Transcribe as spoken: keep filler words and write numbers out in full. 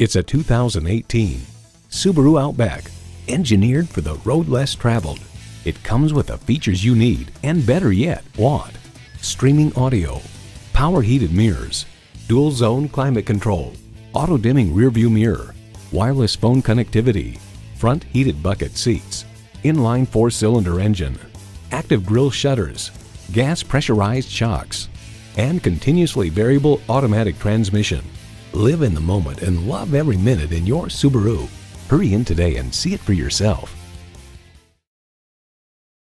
It's a two thousand eighteen Subaru Outback, engineered for the road less traveled. It comes with the features you need and, better yet, want: streaming audio, power heated mirrors, dual zone climate control, auto dimming rear view mirror, wireless phone connectivity, front heated bucket seats, inline four cylinder engine, active grille shutters, gas pressurized shocks, and continuously variable automatic transmission. Live in the moment and love every minute in your Subaru. Hurry in today and see it for yourself.